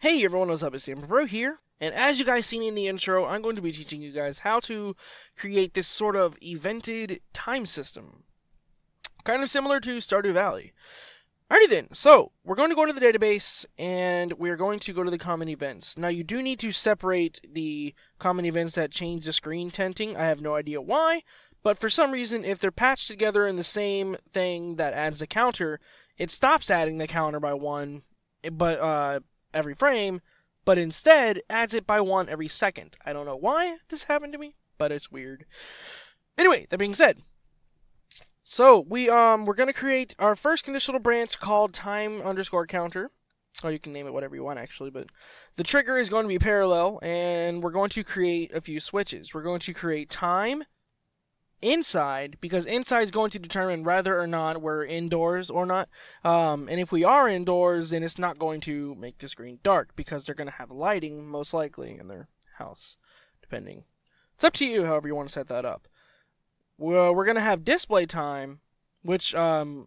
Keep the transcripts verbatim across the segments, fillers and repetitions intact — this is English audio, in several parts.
Hey everyone, what's up? It's SamBro here, and as you guys seen in the intro, I'm going to be teaching you guys how to create this sort of evented time system. Kind of similar to Stardew Valley. Alrighty then, so we're going to go into the database, and we're going to go to the common events. Now you do need to separate the common events that change the screen tinting. I have no idea why, but for some reason, if they're patched together in the same thing that adds the counter, it stops adding the counter by one, but, uh... every frame, but instead adds it by one every second. I don't know why this happened to me, but it's weird. Anyway, that being said, so we um we're gonna create our first conditional branch called time underscore counter. Oh, you can name it whatever you want actually, but the trigger is going to be parallel, and we're going to create a few switches. We're going to create time inside, because inside is going to determine whether or not we're indoors or not, um, and if we are indoors, then it's not going to make the screen dark, because they're going to have lighting most likely in their house, depending. It's up to you however you want to set that up. Well, we're going to have display time, which um,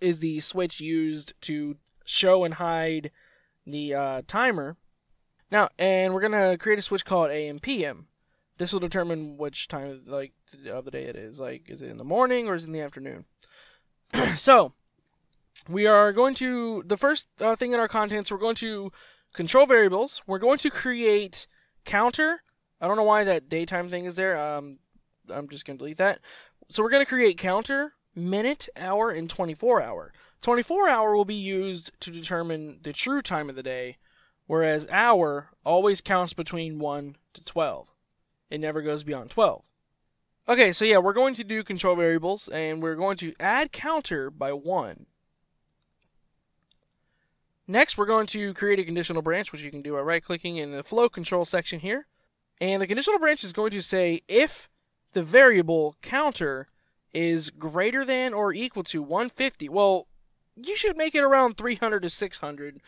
is the switch used to show and hide the uh, timer. Now, and we're going to create a switch called A M P M. This will determine which time, like, of the day it is. Like, is it in the morning or is it in the afternoon? So, we are going to, the first uh, thing in our contents, we're going to control variables. We're going to create counter. I don't know why that daytime thing is there. Um, I'm just going to delete that. So we're going to create counter, minute, hour, and twenty-four hour. twenty-four hour will be used to determine the true time of the day, whereas hour always counts between one to twelve. It never goes beyond twelve. Okay, so yeah, we're going to do control variables, and we're going to add counter by one. Next, we're going to create a conditional branch, which you can do by right-clicking in the flow control section here. And the conditional branch is going to say if the variable counter is greater than or equal to one hundred fifty. Well, you should make it around three hundred to six hundred,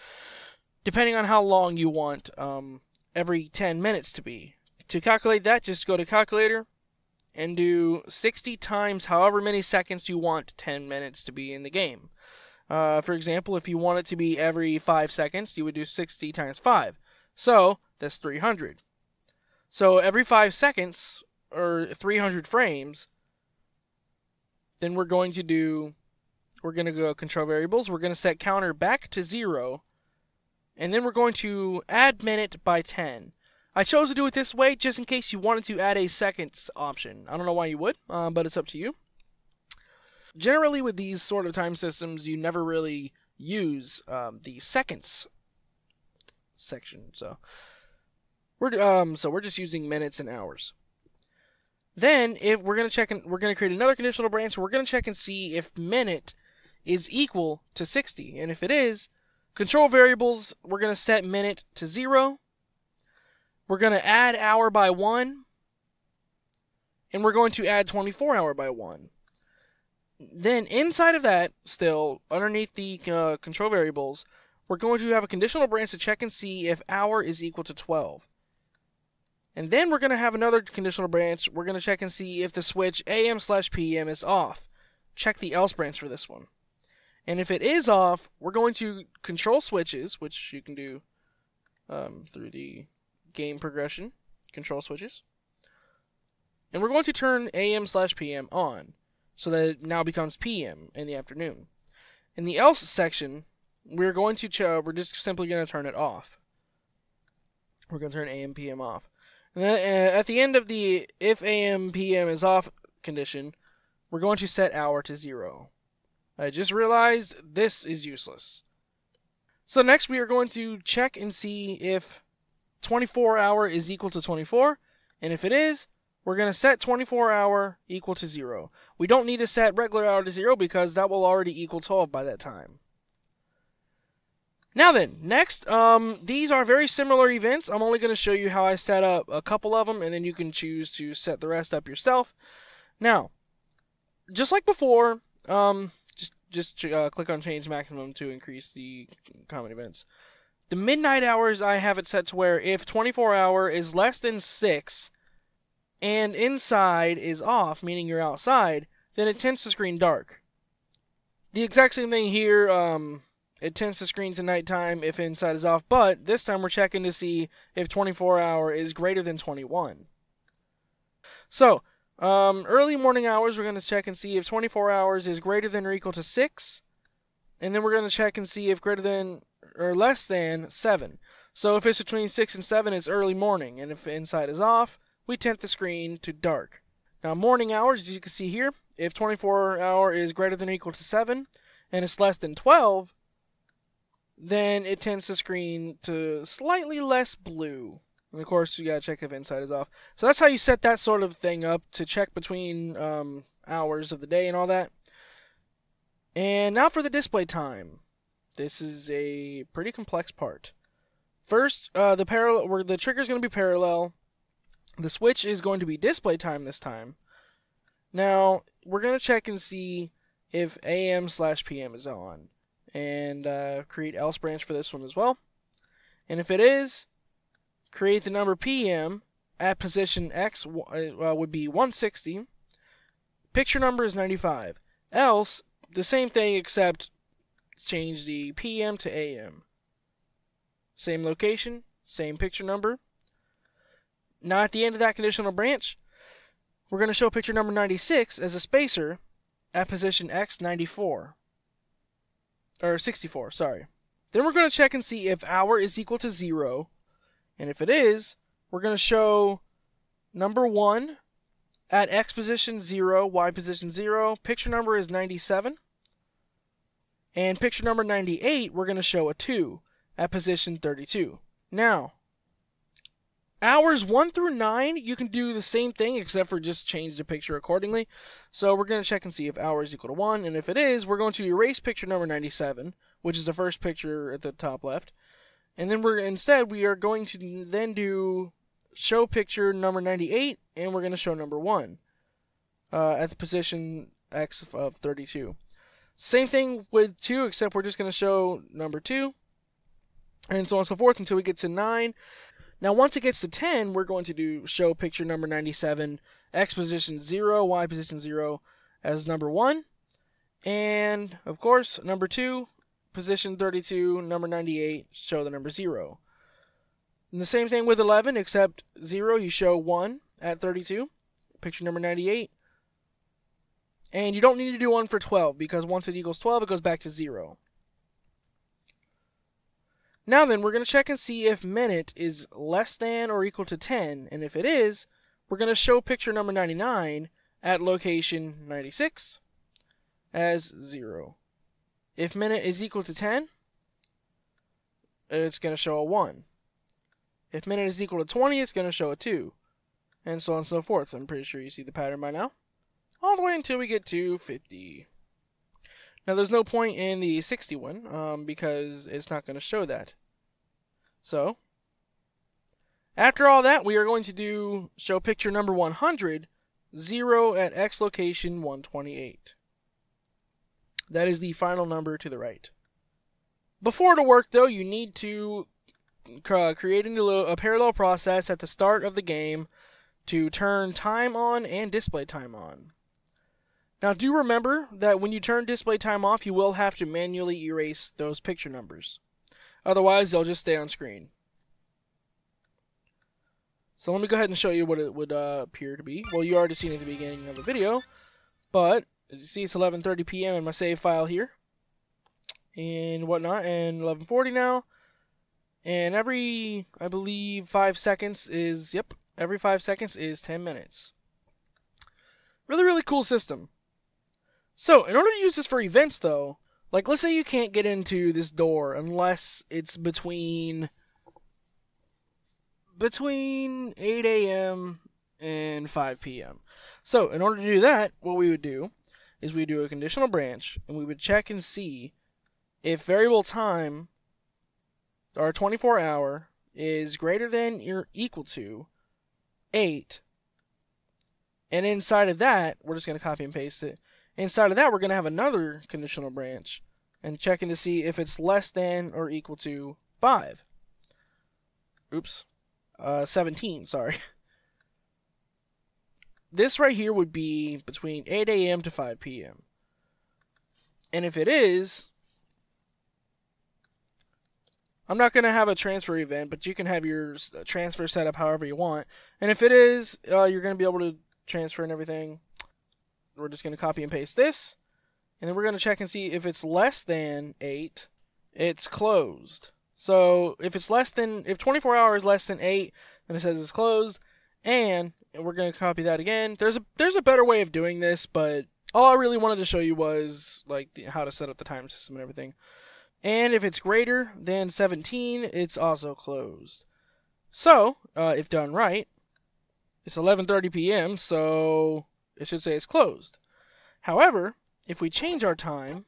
depending on how long you want um, every ten minutes to be. To calculate that, just go to calculator and do sixty times however many seconds you want ten minutes to be in the game. Uh, for example, if you want it to be every five seconds, you would do sixty times five. So, that's three hundred. So, every five seconds, or three hundred frames, then we're going to do, we're going to go control variables, we're going to set counter back to zero, and then we're going to add minute by ten. I chose to do it this way just in case you wanted to add a seconds option. I don't know why you would, um, but it's up to you. Generally with these sort of time systems, you never really use um, the seconds section. So we're um, so we're just using minutes and hours. Then if we're gonna check, and we're gonna create another conditional branch. We're gonna check and see if minute is equal to sixty, and if it is, control variables. We're gonna set minute to zero. We're going to add hour by one, and we're going to add twenty-four hour by one. Then inside of that, still, underneath the uh, control variables, we're going to have a conditional branch to check and see if hour is equal to twelve. And then we're going to have another conditional branch. We're going to check and see if the switch A M slash P M is off. Check the else branch for this one. And if it is off, we're going to control switches, which you can do um, through the game progression, control switches, and we're going to turn A M slash P M on, so that it now becomes P M in the afternoon. In the else section, we're going to ch we're just simply going to turn it off. We're going to turn A M P M off. And then, uh, at the end of the if A M P M is off condition, we're going to set hour to zero. I just realized this is useless. So next we are going to check and see if twenty-four hour is equal to twenty-four, and if it is, we're going to set twenty-four hour equal to zero. We don't need to set regular hour to zero because that will already equal twelve by that time. Now then, next, um, these are very similar events. I'm only going to show you how I set up a couple of them, and then you can choose to set the rest up yourself. Now, just like before, um, just, just uh, click on change maximum to increase the common events. The midnight hours, I have it set to where if twenty-four hour is less than six and inside is off, meaning you're outside, then it tints the screen dark. The exact same thing here, um, It tends to screen to nighttime if inside is off, but this time we're checking to see if twenty-four hour is greater than twenty-one. So, um, early morning hours, we're going to check and see if twenty-four hours is greater than or equal to six. And then we're going to check and see if greater than or less than seven. So if it's between six and seven, it's early morning. And if inside is off, we tint the screen to dark. Now, morning hours, as you can see here, if twenty-four hour is greater than or equal to seven, and it's less than twelve, then it tends to screen to slightly less blue. And of course, you gotta check if inside is off. So that's how you set that sort of thing up to check between um, hours of the day and all that. And now for the display time. This is a pretty complex part. First, uh, the parallel, where the trigger is going to be parallel. The switch is going to be display time this time. Now we're going to check and see if A M slash P M is on, and uh, create else branch for this one as well. And if it is, create the number P M at position X, uh, would be one sixty. Picture number is ninety-five. Else, the same thing except change the P M to A M. Same location, same picture number. Now at the end of that conditional branch, we're going to show picture number ninety-six as a spacer at position X, ninety-four. Or sixty-four, sorry. Then we're going to check and see if hour is equal to zero. And if it is, we're going to show number one at X position zero, Y position zero. Picture number is ninety-seven. And picture number ninety-eight, we're going to show a two at position thirty-two. Now, hours one through nine, you can do the same thing except for just change the picture accordingly. So we're going to check and see if hour is equal to one, and if it is, we're going to erase picture number ninety-seven, which is the first picture at the top left. And then we're instead, we are going to then do show picture number ninety-eight, and we're going to show number one uh, at the position X of thirty-two. Same thing with two, except we're just going to show number two, and so on and so forth until we get to nine. Now, once it gets to ten, we're going to do show picture number ninety-seven, X position zero, Y position zero as number one. And, of course, number two, position thirty-two, number ninety-eight, show the number zero. And the same thing with eleven, except zero, you show one at thirty-two, picture number ninety-eight. And you don't need to do one for twelve, because once it equals twelve, it goes back to zero. Now then, we're going to check and see if minute is less than or equal to ten, and if it is, we're going to show picture number ninety-nine at location ninety-six as zero. If minute is equal to ten, it's going to show a one. If minute is equal to twenty, it's going to show a two, and so on and so forth. I'm pretty sure you see the pattern by now, all the way until we get to fifty. Now, there's no point in the sixty-one um, because it's not going to show that. So, after all that, we are going to do show picture number one hundred, zero at X location one twenty-eight. That is the final number to the right. Before it'll work, though, you need to uh, create a parallel process at the start of the game to turn time on and display time on. Now, do remember that when you turn display time off, you will have to manually erase those picture numbers. Otherwise, they'll just stay on screen. So let me go ahead and show you what it would uh, appear to be. Well, you already seen it at the beginning of the video, but as you see, it's eleven thirty p m in my save file here, and whatnot, and eleven forty now. And every, I believe, five seconds is, yep, every five seconds is ten minutes. Really, really cool system. So, in order to use this for events, though, like, let's say you can't get into this door unless it's between between eight a m and five p m So, in order to do that, what we would do is we do a conditional branch, and we would check and see if variable time, or twenty-four hour, is greater than or equal to eight. And inside of that, we're just going to copy and paste it. Inside of that, we're going to have another conditional branch and checking to see if it's less than or equal to five. Oops. Uh, seventeen, sorry. This right here would be between eight a m to five p m And if it is, I'm not going to have a transfer event, but you can have your transfer set up however you want. And if it is, uh, you're going to be able to transfer and everything. We're just going to copy and paste this. And then we're going to check and see if it's less than eight, it's closed. So if it's less than, if twenty-four hours less than eight, then it says it's closed. And we're going to copy that again. There's a, there's a better way of doing this, but all I really wanted to show you was like the, how to set up the time system and everything. And if it's greater than seventeen, it's also closed. So, uh, if done right, it's eleven thirty p m, so it should say it's closed. However, if we change our time,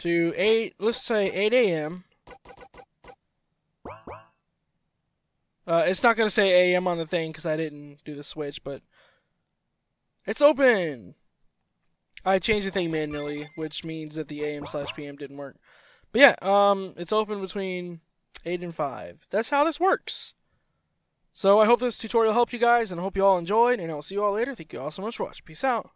to eight, let's say eight a m Uh, it's not going to say a m on the thing because I didn't do the switch, but it's open! I changed the thing manually, which means that the a m slash p m didn't work. But yeah, um, it's open between eight and five. That's how this works. So I hope this tutorial helped you guys, and I hope you all enjoyed, and I'll see you all later. Thank you all so much for watching. Peace out.